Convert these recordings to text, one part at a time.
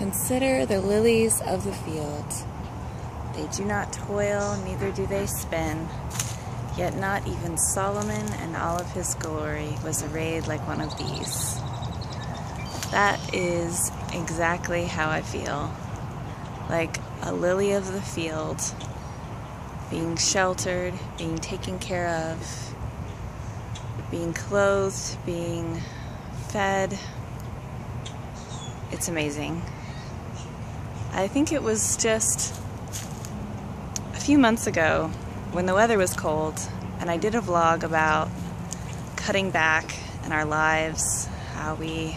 Consider the lilies of the field. They do not toil, neither do they spin. Yet not even Solomon in all of his glory was arrayed like one of these. That is exactly how I feel. Like a lily of the field, being sheltered, being taken care of, being clothed, being fed. It's amazing. I think it was just a few months ago when the weather was cold and I did a vlog about cutting back in our lives, how we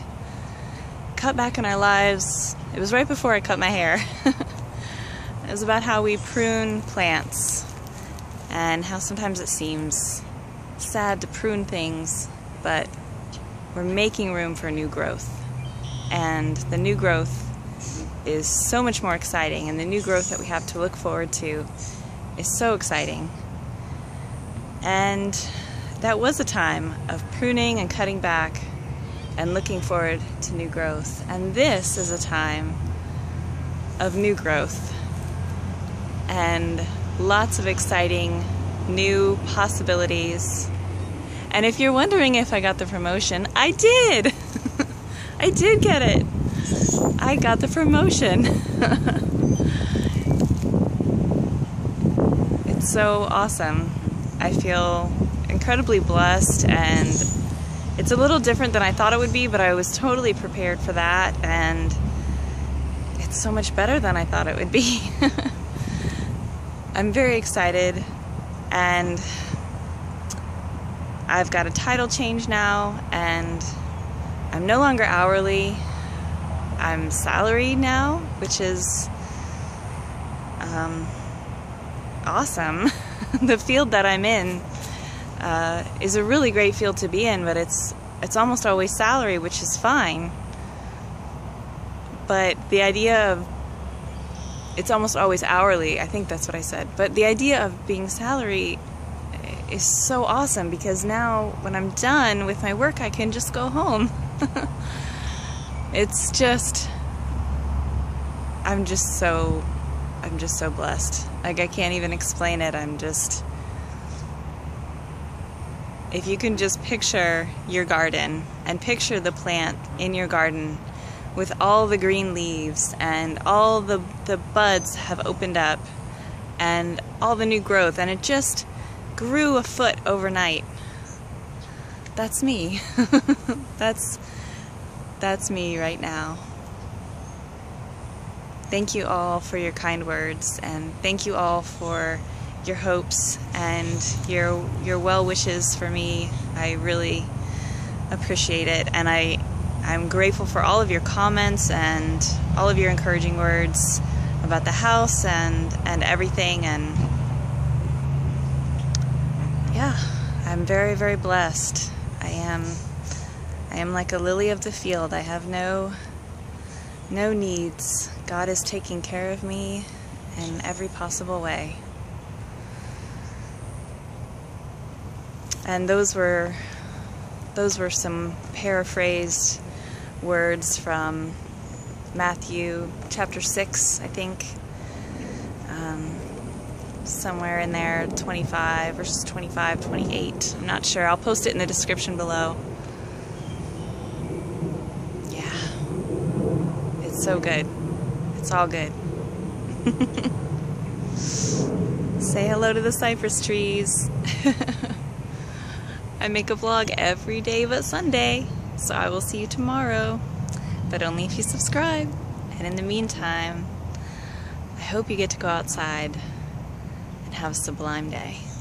cut back in our lives. It was right before I cut my hair. It was about how we prune plants and how sometimes it seems sad to prune things, but we're making room for new growth. And the new growth is so much more exciting, and the new growth that we have to look forward to is so exciting. And that was a time of pruning and cutting back and looking forward to new growth. And this is a time of new growth and lots of exciting new possibilities. And if you're wondering if I got the promotion, I did! I did get it! I got the promotion! It's so awesome. I feel incredibly blessed, and it's a little different than I thought it would be, but I was totally prepared for that, and it's so much better than I thought it would be. I'm very excited, and I've got a title change now, and I'm no longer hourly. I'm salaried now, which is awesome. The field that I'm in is a really great field to be in, but it's almost always salary, which is fine. But the idea of it's almost always hourly, I think that's what I said, but the idea of being salary is so awesome, because now when I'm done with my work I can just go home. It's just, I'm just so blessed. Like, I can't even explain it. If you can just picture your garden and picture the plant in your garden with all the green leaves and all the buds have opened up and all the new growth, and it just grew a foot overnight. That's me. That's me right now. Thank you all for your kind words, and thank you all for your hopes and your well wishes for me. I really appreciate it, and I'm grateful for all of your comments and all of your encouraging words about the house and everything. And yeah, I'm very, very blessed. I am like a lily of the field. I have no needs. God is taking care of me in every possible way. And those were some paraphrased words from Matthew chapter 6, I think. Somewhere in there, 25, verses 25, 28. I'm not sure. I'll post it in the description below. Yeah. It's so good. It's all good. Say hello to the cypress trees. I make a vlog every day but Sunday, so I will see you tomorrow, but only if you subscribe. And in the meantime, I hope you get to go outside and have a sublime day.